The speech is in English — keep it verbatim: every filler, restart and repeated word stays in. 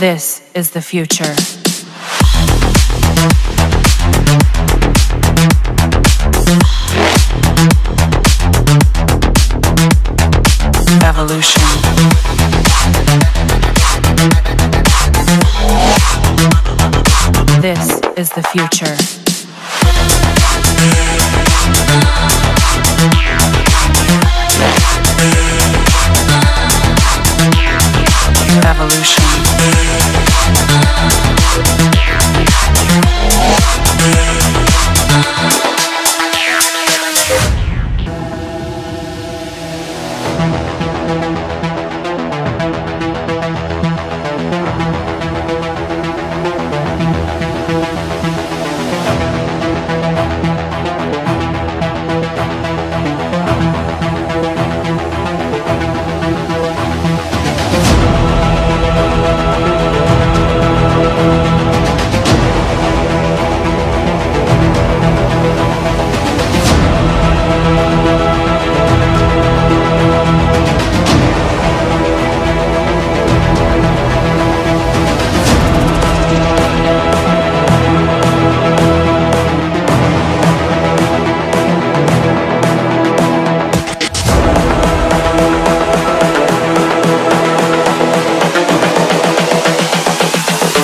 This is the future. Evolution. This is the future. Evolution.